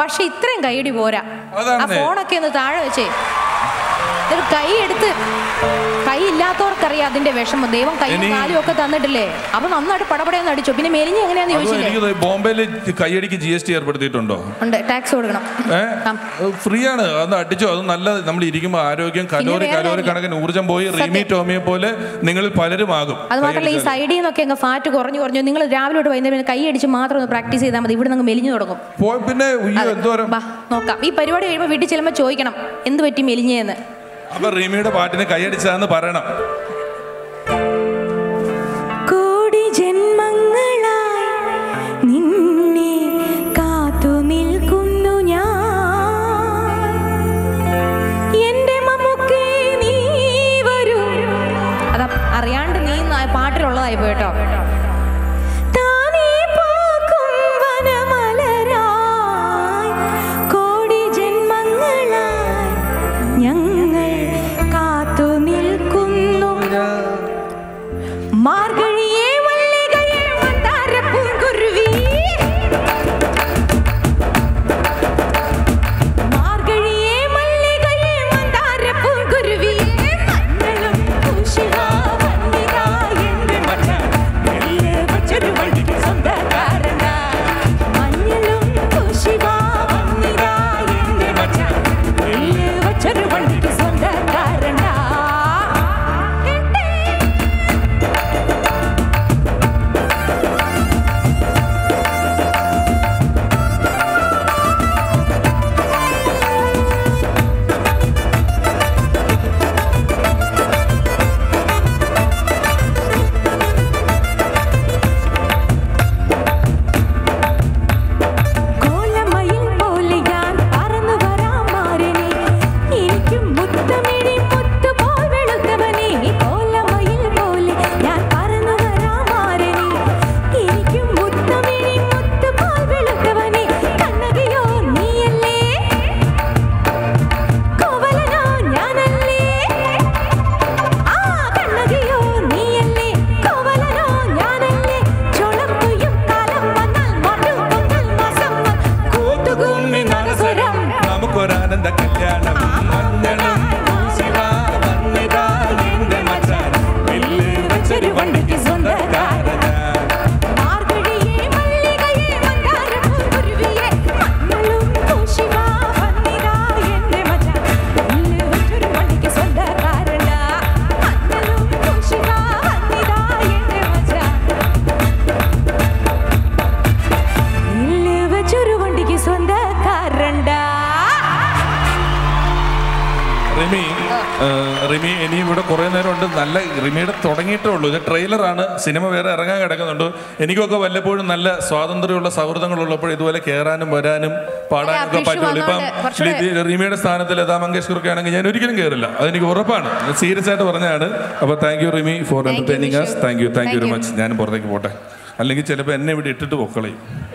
പക്ഷെ ഇത്രയും കൈയിടി പോരാ. ആ ഫോണൊക്കെ ഒന്ന് താഴെ വെച്ചേ, എന്നിട്ട് കൈയെടുത്ത്, കൈയില്ലാത്തവർക്കറിയാം അതിന്റെ വിഷമം. ദൈവം കൈയും കാലും ഒക്കെ തന്നിട്ടില്ലേ, അപ്പൊ നന്നായിട്ട് പടപടയെന്ന് അടിച്ചു. പിന്നെ മെലിഞ്ഞ് എങ്ങനെയാന്ന് ചോദിച്ചില്ലേ? ബോംബെയിൽ കൈയടിക്ക് GST ഏർപ്പെടുത്തിയിട്ടുണ്ടോ? ഉണ്ട്, ടാക്സ് കൊടുക്കണം. ഫ്രീ ആണ്, അത് അടിച്ചോ, അത് നല്ലത്. നമ്മൾ ഇരിക്കുമ്പോൾ ആരോഗ്യം, കലോറി കലോറി കണക്കിന് ഊർജ്ജം പോയി റിമി ടോമിയെ പോലെ നിങ്ങൾ പലരും ആകും. അത് മാത്രമല്ല, ഈ സൈഡിൽ നിന്നൊക്കെ അങ്ങ് ഫാറ്റ് കുറഞ്ഞു കുറഞ്ഞു. നിങ്ങൾ രാവിലെ വൈകുന്നേരം കൈ അടിച്ച് മാത്രം ഒന്ന് പ്രാക്ടീസ് ചെയ്താൽ മതി, ഇവിടെ നിങ്ങൾ മെലിഞ്ഞു തുടങ്ങും. പിന്നെ നോക്കാം, ഈ പരിപാടി കഴിയുമ്പോൾ വീട്ടിൽ ചെല്ലുമ്പോൾ ചോദിക്കണം എന്ത് പറ്റി മെലിഞ്ഞെന്ന്. അപ്പൊ റിമിയുടെ പാട്ടിന് കൈയടിച്ചതെന്ന് പറയണം. കോടി ജന്മങ്ങളായി നിന്നെ കാത്തു നിൽക്കുന്നു ഞാൻ, എന്റെ മമ്മൂക്കേ നീ വരൂ. അതാ അറിയാണ്ട് നീ പാട്ടിലുള്ളതായി പോയിട്ടോ. റിമി ഇനി ഇവിടെ കുറെ നേരം ഉണ്ട്. നല്ല റിമിയുടെ തുടങ്ങിയിട്ടേ ഉള്ളൂ, ഇത് ട്രെയിലറാണ്, സിനിമ വേറെ ഇറങ്ങാൻ കിടക്കുന്നുണ്ട്. എനിക്കൊക്കെ വല്ലപ്പോഴും നല്ല സ്വാതന്ത്ര്യമുള്ള സൗഹൃദങ്ങളുള്ളപ്പോൾ ഇതുപോലെ കയറാനും വരാനും പാടാനും ഒക്കെ പറ്റുള്ളൂ. ഇപ്പം റിമിയുടെ സ്ഥാനത്ത് ലതാ മങ്കേഷ്കർക്ക് ആണെങ്കിൽ ഞാൻ ഒരിക്കലും കയറില്ല, അതെനിക്ക് ഉറപ്പാണ്, സീരിയസ് ആയിട്ട് പറഞ്ഞതാണ്. അപ്പോൾ thank you Rimi for entertaining us. Thank you very much. ഞാൻ പുറത്തേക്ക് പോട്ടെ, അല്ലെങ്കിൽ ചിലപ്പോൾ എന്നെ ഇവിടെ ഇട്ടിട്ട് പൊക്കളയും.